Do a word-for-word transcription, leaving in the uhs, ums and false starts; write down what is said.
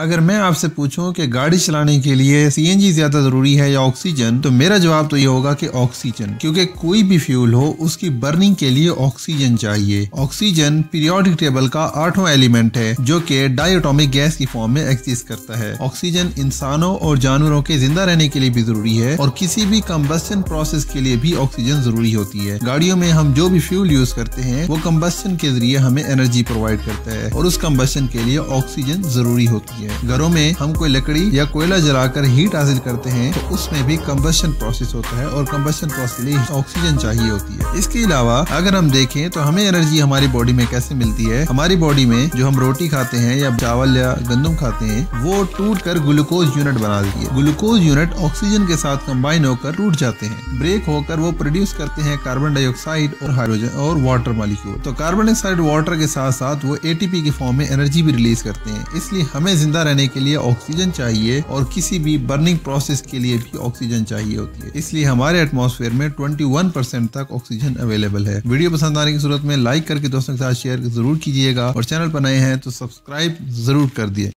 अगर मैं आपसे पूछूं कि गाड़ी चलाने के लिए सीएनजी ज्यादा जरूरी है या ऑक्सीजन, तो मेरा जवाब तो ये होगा कि ऑक्सीजन, क्योंकि कोई भी फ्यूल हो उसकी बर्निंग के लिए ऑक्सीजन चाहिए। ऑक्सीजन पीरियोडिक टेबल का आठवां एलिमेंट है जो कि डायटोमिक गैस की फॉर्म में एग्जिस्ट करता है। ऑक्सीजन इंसानों और जानवरों के जिंदा रहने के लिए भी जरूरी है और किसी भी कम्बस्टन प्रोसेस के लिए भी ऑक्सीजन जरूरी होती है। गाड़ियों में हम जो भी फ्यूल यूज करते हैं वो कम्बस्टन के जरिए हमें एनर्जी प्रोवाइड करता है और उस कम्बस्टन के लिए ऑक्सीजन जरूरी होती है। घरों में हम कोई लकड़ी या कोयला जलाकर हीट हासिल करते हैं तो उसमें भी कंबशन प्रोसेस होता है और कंबशन प्रोसेस के लिए ऑक्सीजन चाहिए होती है। इसके अलावा अगर हम देखें तो हमें एनर्जी हमारी बॉडी में कैसे मिलती है। हमारी बॉडी में जो हम रोटी खाते हैं या चावल या गंदम खाते हैं वो टूट कर ग्लूकोज यूनिट बना देती है। ग्लूकोज यूनिट ऑक्सीजन के साथ कम्बाइन होकर टूट जाते हैं, ब्रेक होकर वो प्रोड्यूस करते हैं कार्बन डाइऑक्साइड और हाइड्रोजन और वाटर मॉलिक्यूल। तो कार्बन डाइऑक्साइड वाटर के साथ साथ वो एटीपी के फॉर्म में एनर्जी भी रिलीज करते हैं। इसलिए हमें रहने के लिए ऑक्सीजन चाहिए और किसी भी बर्निंग प्रोसेस के लिए भी ऑक्सीजन चाहिए होती है। इसलिए हमारे एटमॉस्फेयर में इक्कीस परसेंट तक ऑक्सीजन अवेलेबल है। वीडियो पसंद आने की सूरत में लाइक करके दोस्तों के साथ शेयर जरूर कीजिएगा और चैनल पर नए हैं तो सब्सक्राइब जरूर कर दिए।